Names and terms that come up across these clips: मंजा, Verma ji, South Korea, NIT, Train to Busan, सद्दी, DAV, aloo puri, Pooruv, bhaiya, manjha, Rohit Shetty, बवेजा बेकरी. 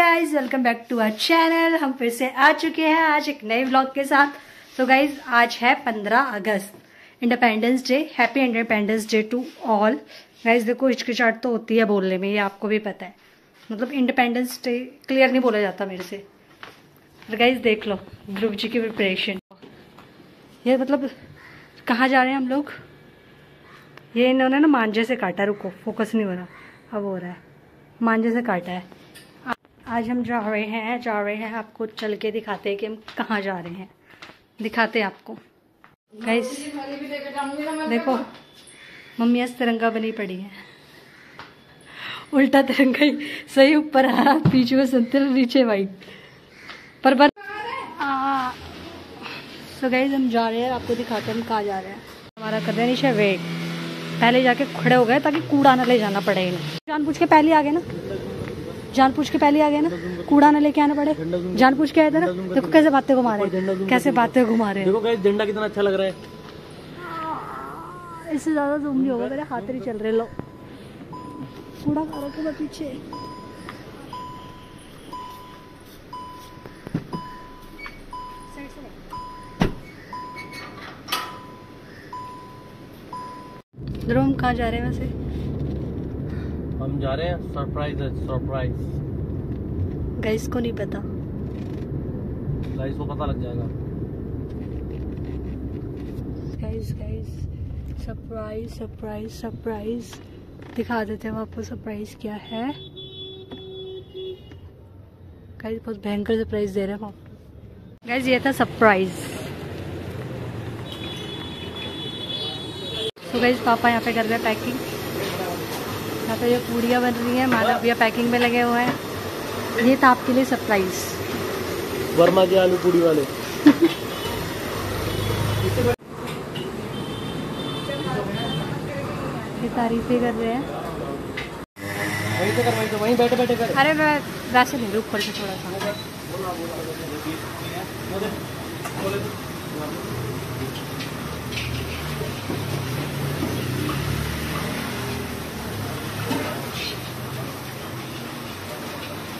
Guys welcome back to our channel. हम फिर से आ चुके हैं आज एक नए व्लॉग के साथ। तो गाइज आज है 15 अगस्त, independence day. Happy independence day to all. Guys देखो, हिचकिचाहट तो होती है बोलने में, ये आपको भी पता है। मतलब इंडिपेंडेंस डे क्लियर नहीं बोला जाता मेरे से। और गाइज देख लो ध्रुव जी की प्रिपरेशन। ये मतलब कहाँ जा रहे हैं हम लोग। ये इन्होंने ना मांझे से काटा। रुको, फोकस नहीं हो रहा, अब हो रहा है। मांझे से काटा है। आज हम जा रहे हैं आपको चल के दिखाते हैं कि हम कहाँ जा रहे हैं। दिखाते हैं आपको। गाइस देखो, मम्मी आज तिरंगा बनी पड़ी है। उल्टा तिरंगा ही सही, ऊपर हरा, पीछे में संतरा, नीचे वाइट। पर बस तो गाइस हम जा रहे हैं, आपको दिखाते हैं हम कहाँ जा रहे हैं। हमारा कर रहे हैं निशा वेट, पहले जाके खड़े हो गए ताकि कूड़ा ना ले जाना पड़े इन्हें। जान पूछ के पहले आ गए ना, कूड़ा ना लेके आना पड़े। जान पूछ के आए थे ना। देखो कैसे बातें घुमा रहे, कैसे बातें घुमा रहे। देखो गाइस झंडा कितना अच्छा लग रहा है। इससे ज्यादा जूम नहीं होगा, मेरे हाथ ही चल रहे। लो कूड़ा खा रहे हो पीछे। हम कहाँ जा रहे हैं वैसे? हम जा रहे हैं सरप्राइज। गाइस को नहीं पता, गाइस को पता लग जाएगा। गाइस सरप्राइज दिखा देते हैं आपको। सरप्राइज क्या है गाइस, बहुत भयंकर सरप्राइज दे रहे हैं आपको। गाइस ये था सरप्राइज। तो गाइस पापा यहाँ पे कर रहे हैं पैकिंग। तो ये पूड़ियाँ बन रही हैं, माला भैया पैकिंग में लगे हुए हैं। ये था आपके लिए सरप्राइज, वर्मा जी आलू पूड़ी वाले। ये तारीफें कर रहे हैं। वहीं बैठे कर। अरे मैं वैसे नहीं, रुक कर थोड़ा सा।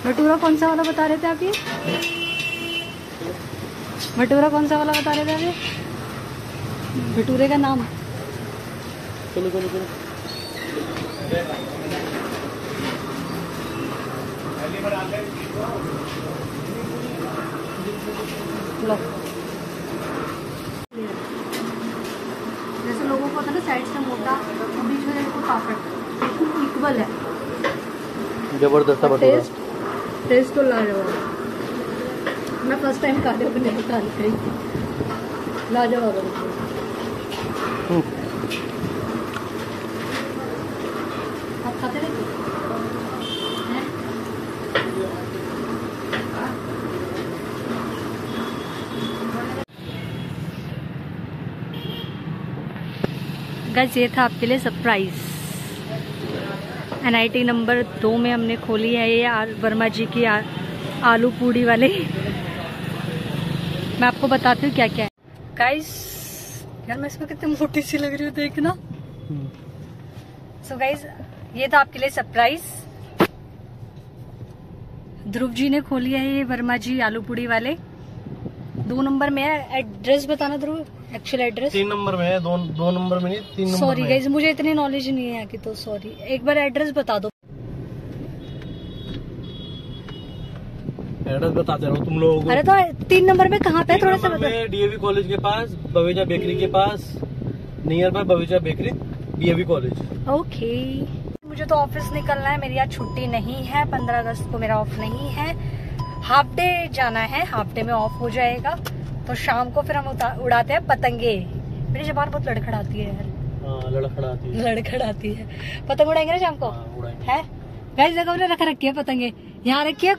भटूरा कौन सा वाला बता रहे थे आप? ये भटूरा कौन सा वाला बता रहे थे आप? ये भटूरे का नाम लो। जैसे लोगों को होता है ना, साइड से मोटा और बीच में इसको पापड़, इक्वल है। जबरदस्त भटूरा, टेस्ट तो लाजवाब। मैं फर्स्ट टाइम खा रही हूँ, नहीं खा रही। लाजवाब। आप खाते रहते हैं? गाइस ये था आपके लिए सरप्राइज। NIT नंबर 2 में हमने खोली है ये वर्मा जी की आलू पूड़ी वाले। मैं आपको बताती हूँ क्या क्या है। गाइस यार मैं इसमें कितनी मोटी सी लग रही हूँ, देखना। सो गाइस ये था आपके लिए सरप्राइज। ध्रुव जी ने खोली है ये वर्मा जी आलू पूड़ी वाले। 2 नंबर में है। एड्रेस बताना ध्रुव, एक्चुअल एड्रेस। 3 नंबर में है, 2 नंबर में नहीं, 3 नंबर। सॉरी गाइज मुझे इतनी नॉलेज नहीं है यहाँ की, तो सॉरी। एक बार एड्रेस बता दो। एड्रेस बताते रहो तुम लोगों को। अरे तो 3 नंबर में कहाँ पे है, थोड़ा सा बताओ। DAV कॉलेज के पास, बवेजा बेकरी के पास, near by बवेजा बेकरी, DAV college. Okay. मुझे तो ऑफिस निकलना है, मेरी आज छुट्टी नहीं है। 15 अगस्त को मेरा ऑफ नहीं है, हाफ डे जाना है। हाफ डे में ऑफ हो जाएगा, तो शाम को फिर हम उड़ाते हैं पतंगे। मेरी जबान बहुत लड़खड़ाती है यार, लड़खड़ाती है। पतंग उड़ाएंगे ना शाम को, है? गाइस देखो हमने रखी है पतंगे, यहाँ रखी है,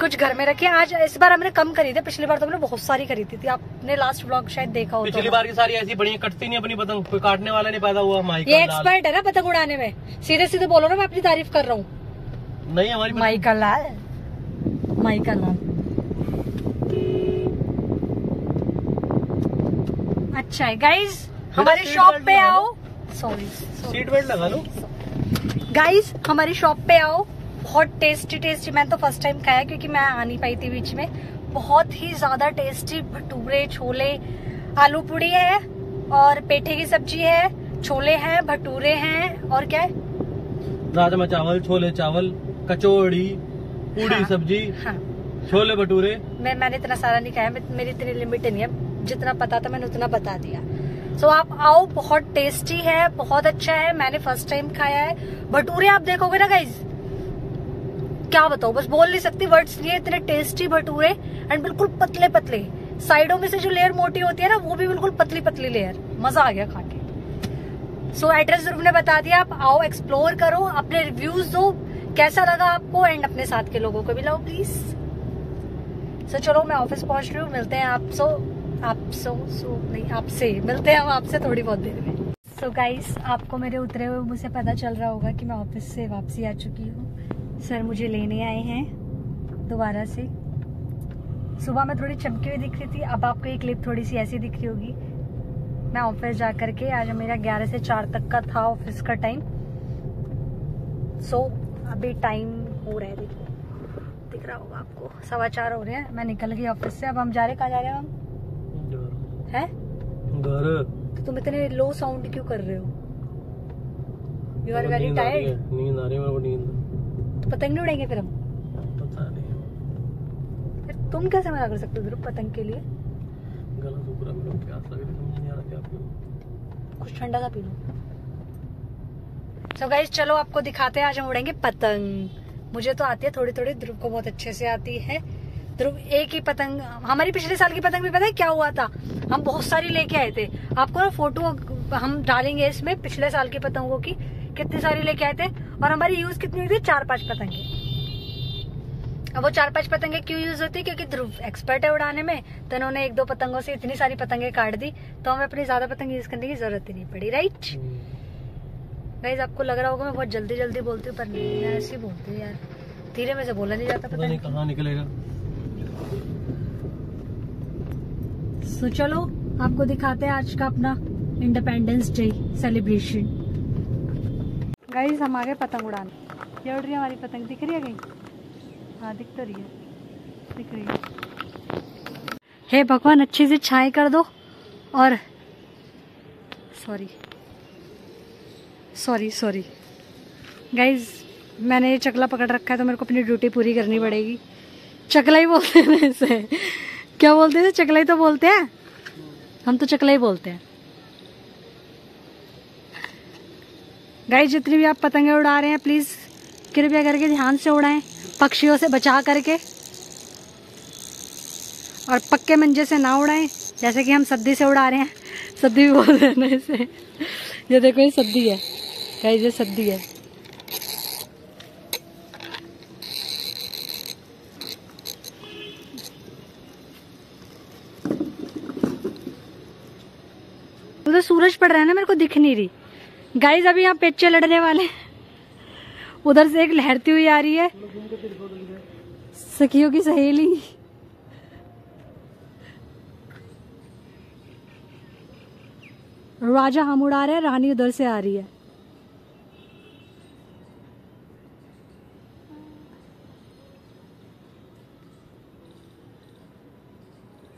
कुछ घर में रखी है। आज इस बार हमने कम खरीदे, पिछली बार तो हमने बहुत सारी खरीदी थी। आपने लास्ट व्लॉग शायद देखा हो। पिछली बार की सारी ऐसी बढ़िया, कटती नहीं अपनी पतंग, कोई काटने वाला नहीं पैदा हुआ। ये एक्सपर्ट है ना पतंग उड़ाने में, सीधे सीधे बोलो ना। मैं अपनी तारीफ कर रहा हूँ। नहीं हमारी माइकल लाल, माइकल नाम अच्छा है। गाइज हमारे शॉप पे आओ। सॉरी, सीट बेल्ट लगा लो। गाइज हमारी शॉप पे आओ, बहुत टेस्टी टेस्टी, मैंने तो फर्स्ट टाइम खाया क्योंकि मैं आ नहीं पाई थी बीच में। बहुत ही ज्यादा टेस्टी भटूरे, छोले, आलू पूरी है और पेठे की सब्जी है, छोले हैं, भटूरे हैं और क्या है, राजमा चावल, छोले चावल, कचौड़ी, पूरी, हाँ, सब्जी, हाँ, छोले भटूरे। मैंने इतना सारा नहीं खाया, मेरी इतनी लिमिट नहीं है, जितना पता था मैंने उतना बता दिया। सो आप आओ, बहुत टेस्टी है, बहुत अच्छा है, मैंने फर्स्ट टाइम खाया है। भटूरे आप देखोगे ना गाइज, क्या बताओ, बस बोल नहीं सकती, वर्ड्स नहीं है, इतने टेस्टी भटूरे। एंड बिल्कुल पतले पतले, साइडों में से जो लेयर मोटी होती है ना, वो भी बिल्कुल पतली पतली लेयर। मजा आ गया खा के। सो एड्रेस जरूर ने बता दिया, आप आओ, एक्सप्लोर करो, अपने रिव्यूज दो कैसा लगा आपको, एंड अपने साथ के लोगों को भी लाओ प्लीज। सो चलो मैं ऑफिस पहुंच रही हूँ, मिलते हैं आपसे मिलते हैं हम आपसे थोड़ी बहुत देर में। सो गाइस, आपको मेरे उतरे हुए मुझे से पता चल रहा होगा कि मैं ऑफिस से वापसी आ चुकी हूँ। सर मुझे लेने आए हैं दोबारा से। सुबह मैं थोड़ी चमकी हुई दिख रही थी, अब आपको एक क्लिप थोड़ी सी ऐसी दिख रही होगी। मैं ऑफिस जा करके, आज मेरा 11 से 4 तक का था ऑफिस का टाइम। सो अभी टाइम हो रहा है, देखो दिख रहा होगा आपको, 4:15 हो रहे हैं। मैं निकल गई ऑफिस से, अब हम जा रहे, कहाँ जा रहे हैं हम? है घर। तो तुम इतने लो साउंड क्यों कर रहे हो? You are very tired. नींद आ रही है मेरे को, नींद। तो पतंग नहीं उड़ाएंगे फिर हम? पता नहीं, फिर तुम कैसे मना कर सकते हो ग्रुप पतंग के लिए? कुछ ठंडा सा पी लो। So guys, चलो आपको दिखाते हैं आज हम उड़ेंगे पतंग। मुझे तो आती है थोड़ी थोड़ी, ध्रुव को बहुत अच्छे से आती है। ध्रुव एक ही पतंग, हमारी पिछले साल की पतंग भी पता है क्या हुआ था, हम बहुत सारी लेके आए थे। आपको ना फोटो हम डालेंगे इसमें पिछले साल की पतंगों की, कितनी सारी लेके आए थे और हमारी यूज कितनी हुई थी, 4-5 पतंगे। अब वो 4-5 पतंगे क्यों यूज होती है? क्योंकि ध्रुव एक्सपर्ट है उड़ाने में, तो उन्होंने 1-2 पतंगों से इतनी सारी पतंगे काट दी, तो हमें अपनी ज्यादा पतंग यूज करने की जरूरत ही नहीं पड़ी। राइट गाइज, आपको लग रहा होगा मैं बहुत जल्दी जल्दी बोलती हूँ, पर नहीं, मैं ऐसे ही बोलती हूँ यार, धीरे में से बोला नहीं जाता, पता नहीं कहाँ निकलेगा। सो चलो आपको दिखाते हैं आज का अपना इंडिपेंडेंस डे सेलिब्रेशन। गाइज हम आ गए पतंग उड़ाने, ये उड़ रही है हमारी पतंग, दिख रही है कहीं? हाँ दिख तो रही है, दिख रही है। हे भगवान, अच्छे से छाए कर दो। और सॉरी गाइज, मैंने ये चकला पकड़ रखा है, तो मेरे को अपनी ड्यूटी पूरी करनी पड़ेगी। चकला ही बोलते हैं इसे, क्या बोलते हैं? चकला ही तो बोलते हैं, हम तो चकला ही बोलते हैं। गाइज जितनी भी आप पतंगे उड़ा रहे हैं, प्लीज कृपया करके ध्यान से उड़ाएं, पक्षियों से बचा करके, और पक्के मंजे से ना उड़ाएं, जैसे कि हम सद्दी से उड़ा रहे हैं। सद्दी भी बोल रहे हैं इसे, ये देखो ये सद्दी है गाइस, ये सद्दी है। उधर सूरज पड़ रहा है ना, मेरे को दिख नहीं रही गाइस। अभी यहाँ पेचे लड़ने वाले, उधर से एक लहरती हुई आ रही है, सखियों की सहेली। राजा हम उड़ा रहे हैं, रानी उधर से आ रही है।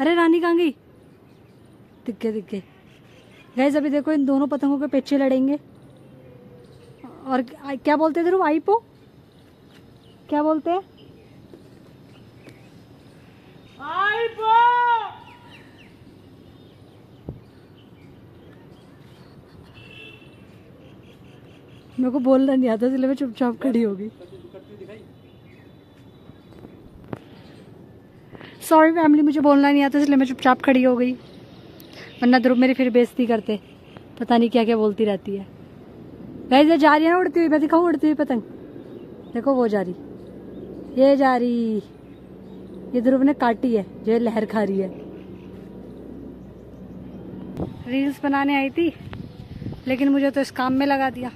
अरे रानी कहाँ गई? दिख गए गाइस। अभी देखो इन दोनों पतंगों के पीछे लड़ेंगे। और क्या बोलते हैं ध्रुव, आईपो क्या बोलते हैं? आईपो। मेरे को बोलना नहीं आता, इसलिए मैं चुपचाप खड़ी हो गई। सॉरी फैमिली, मुझे बोलना नहीं आता, इसलिए मैं चुपचाप खड़ी हो गई, वरना ध्रुव मेरी फिर बेइज्जती करते, पता नहीं क्या क्या बोलती रहती है। गाइस ये जा रही है ना उड़ती हुई, मैं दिखाऊँ उड़ती हुई पतंग? देखो वो जा रही, ये जा रही, ये ध्रुव ने काटी है, जो लहर खा रही है। रील्स बनाने आई थी, लेकिन मुझे तो इस काम में लगा दिया।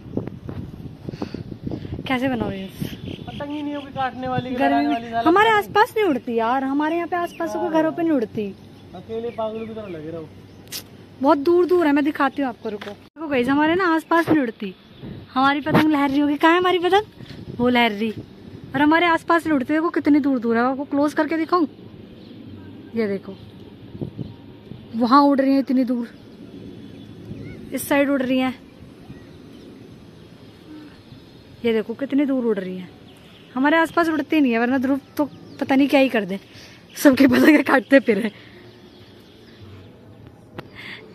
कैसे बनाओ रील्स? पतंग ही नहीं होगी काटने वाली, गर्मी में हमारे आसपास नहीं उड़ती यार, हमारे यहाँ पे आसपास के घरों पे नहीं उड़ती। अकेले पागलों की तरह लगे रहो। बहुत दूर दूर है, मैं दिखाती हूँ आपको, रुको। देखो गाइस हमारे ना आसपास नहीं उड़ती हमारी पतंग, लहर रही होगी। कहाँ है हमारी पतंग? वो लहर रही, और हमारे आसपास लुढ़ते देखो कितनी दूर दूर है। आपको क्लोज करके दिखाऊं, ये देखो वहाँ उड़ रही है इतनी दूर, इस साइड उड़ रही हैं, ये देखो कितनी दूर उड़ रही हैं। हमारे आसपास उड़ती नहीं है, वरना ध्रुव तो पता नहीं क्या ही कर दे, सबके पतंगे काटते फिर।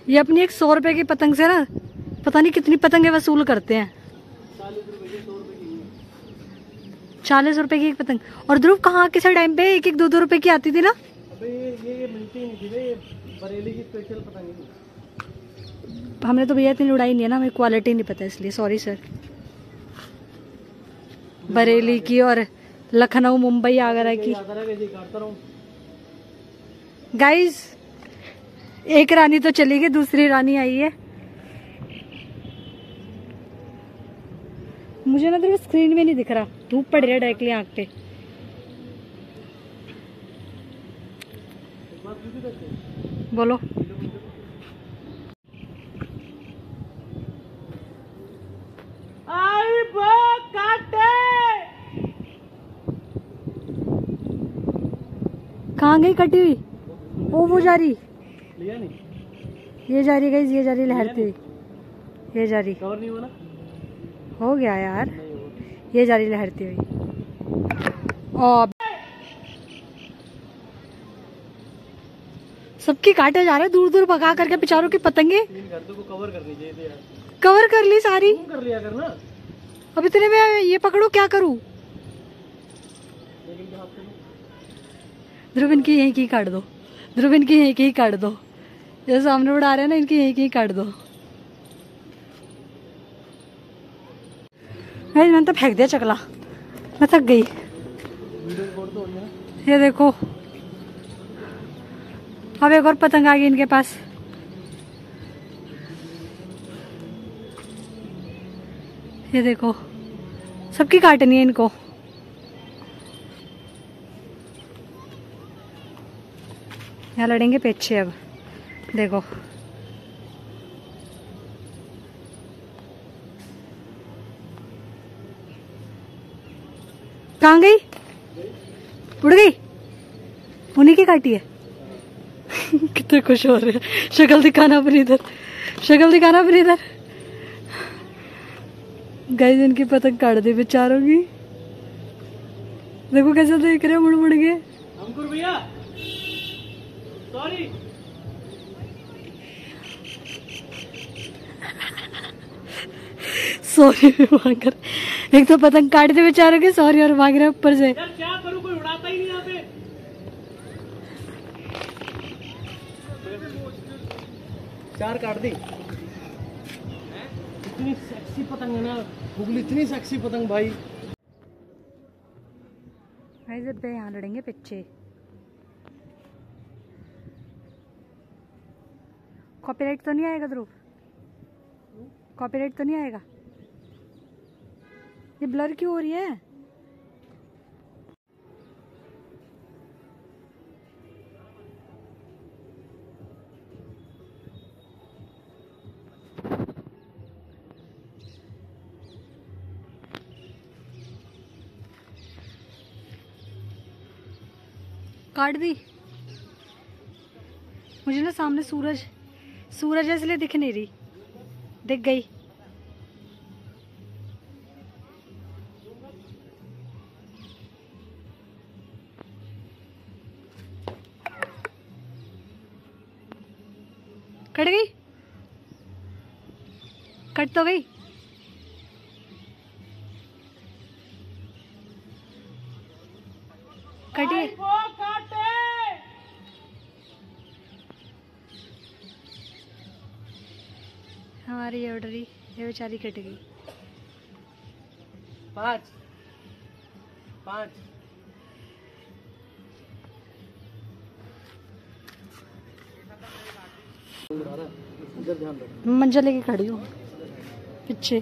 ये अपनी एक 100 रुपए की पतंग से ना पता नहीं कितनी पतंगे वसूल करते हैं। 40 रुपए की एक पतंग। और ध्रुव कहाँ किसी टाइम पे 1-2 रुपए की आती थी ना। अबे ये मिलती नहीं थी, ये बरेली की स्पेशल पतंग। हमने तो भैया इतनी उड़ाई नहीं है ना, हमें क्वालिटी नहीं पता इसलिए सॉरी सर। बरेली की और लखनऊ, मुंबई, आगरा की। गाइस एक रानी तो चली गई, दूसरी रानी आई है। मुझे ना तो स्क्रीन में नहीं दिख रहा, धूप पड़ रही है डायरेक्टली आँख पे। बोलो आई बो काटे, कहाँ गई कटी हुई? वो जा रही, ये जा रही, गई ये जा रही, लहरती हुई ये जा रही। और नहीं बोला, हो गया यार, ये जारी लहरती हुई। और सबके काटे जा रहे हैं दूर दूर भगा करके बेचारों की पतंगे। को कवर करनी चाहिए यार, कवर कर ली सारी, कर लिया करना। अब इतने में ये पकड़ो, क्या करूं? ध्रुव इनकी यहीं की काट दो, ध्रुव इनकी यहीं की काट दो, जैसे सामने उड़ा रहे हैं ना, इनकी यहीं की काट दो। मैंने तो फेंक दिया चकला, मैं थक गई। ये देखो अब एक और पतंग आ गई इनके पास। ये देखो सबकी काटनी है इनको। यहाँ लड़ेंगे पीछे। अब देखो कहाँ गई, उड़ गई, उन्हीं की काटी है। कितने खुश हो रहे हैं, शक्ल दिखाना अपनी इधर, शक्ल दिखाना अपनी इधर। गाइस इनकी पतंग काट दी बेचारों की, देखो कैसे देख रहे मुड़ मुड़ के। अंकुर भैया सॉरी, सॉरी मांग रहे, एक तो पतंग काट दे बेचारों के, सॉरी और मांग रहे ऊपर से। यार क्या करूं, कोई उड़ाता ही नहीं यहाँ पे। चार काट दी, इतनी सेक्सी पतंग है ना गुगली, इतनी सेक्सी पतंग भाई। यहाँ लड़ेंगे पीछे। कॉपीराइट तो नहीं आएगा ध्रुव? कॉपीराइट तो नहीं आएगा? ये ब्लर क्यों हो रही है? काट दी। मुझे ना सामने सूरज, सूरज इसलिए दिख नहीं रही, दिख गई। कट गई, कट तो गई। कटिए हमारी ऑर्डर, ये बेचारी कट गई। पाँच पाँच मंजर लेके खड़ी हूँ पीछे।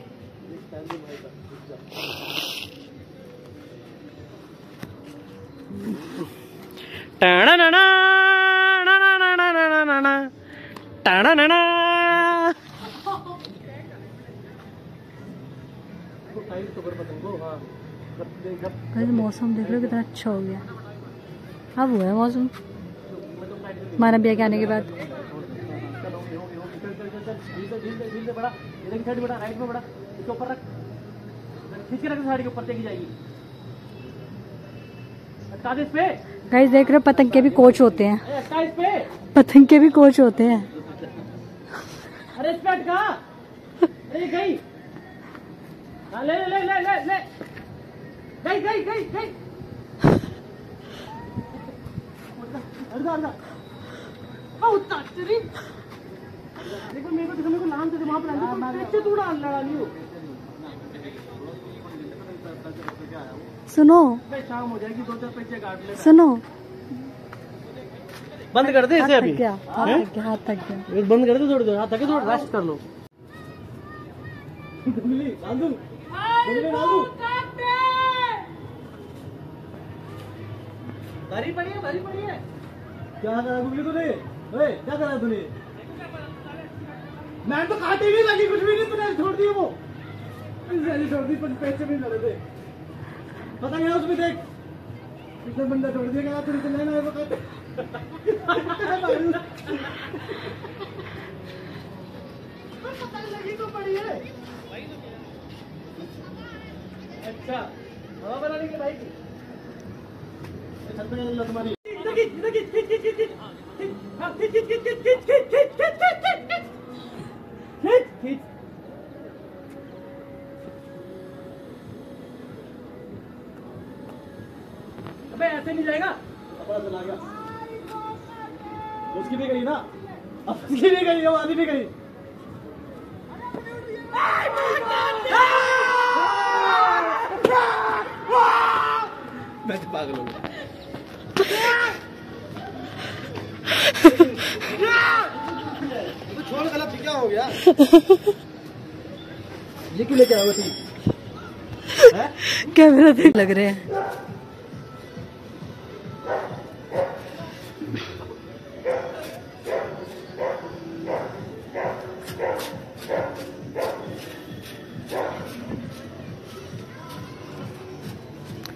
टाणा ना ना ना ना ना ना ना ना ना टाणा ना ना। तो मौसम देख लो कितना अच्छा हो गया। अब हुआ है मौसम माना भैया के आने के बाद। गाइस देख रहे पतंग के भी कोच होते हैं, पतंग के भी कोच होते हैं। अरे अरे गई ले ले ले ले ले गई गई गई गई। देखो मेरे को नाम से दिमाग पे। सुनो शाम हो जाएगी, दो चार पैसे काट ले। सुनो बंद कर दे इसे अभी। हाथ थक गया, बंद कर दे, थोड़ी देर हाथ थके, थोड़ा रेस्ट कर लो। भरी पड़ी है, भरी पड़ी है। क्या करा गुगली तूने? ओए क्या करा तूने? मैं तो काटी नहीं लगी, कुछ भी नहीं, तूने छोड़ दी वो। छोड़ दी पर पैसे भी लड़े थे, पता नहीं उसमें। देख कितना बंदा छोड़ दिया, तूने तो लेना है वो पतंग लगी तो पड़ी है। अच्छा हवा बनाने के भाई की तुम्हारी ऐसे नहीं जाएगा, चला गया। उसकी भी गई ना, उसकी भी गई, आधी भी गई। मैं तो पागल हूँ। छोड़ गलत क्या हो गया? ये क्यों लेके आया थी? कैमरा ठीक लग रहे हैं।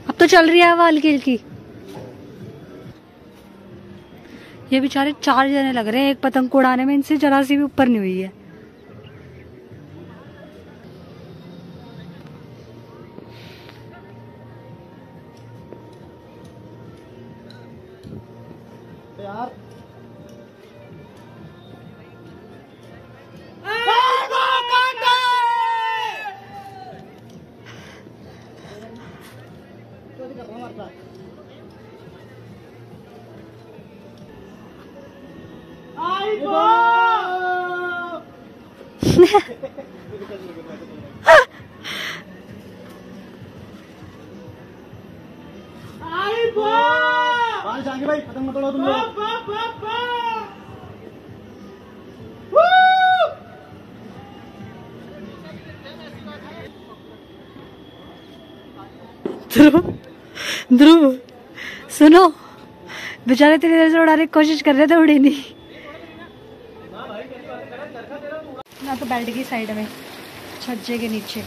अब तो चल रही है हवा हल्की हल्की। ये बेचारे चार जने लग रहे हैं एक पतंग को उड़ाने में, इनसे जरा सी भी ऊपर नहीं हुई है। यार भाई पतंग मत उड़ाओ तुम लोग। ध्रुव सुनो, बेचारे तेरी देर से उड़ाने की कोशिश कर रहे थे, उड़े नहीं। ना तो बैठ गई साइड में छज्जे के नीचे।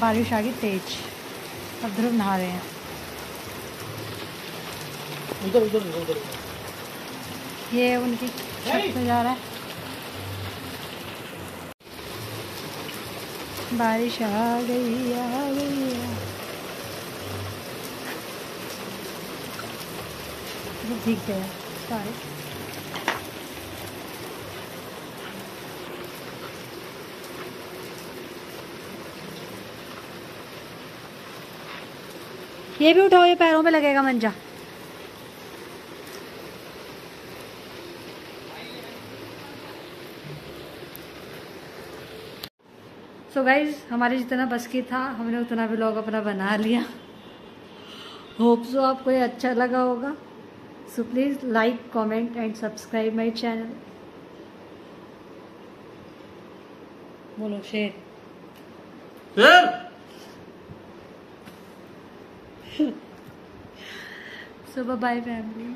बारिश आ गई तेज, अब ध्रुव नहा रहे हैं। उधर उधर उधर ये उनकी छत पे जा रहा है। बारिश आ गई आ गई। ठीक है सारे ये भी उठाओ, ये पैरों में लगेगा मंजा। सो गाइज हमारे जितना बस की था हमने उतना व्लॉग अपना बना लिया। होप सो आपको ये अच्छा लगा होगा। So please like comment and subscribe my channel. बोलो शेर शेर। So bye bye family.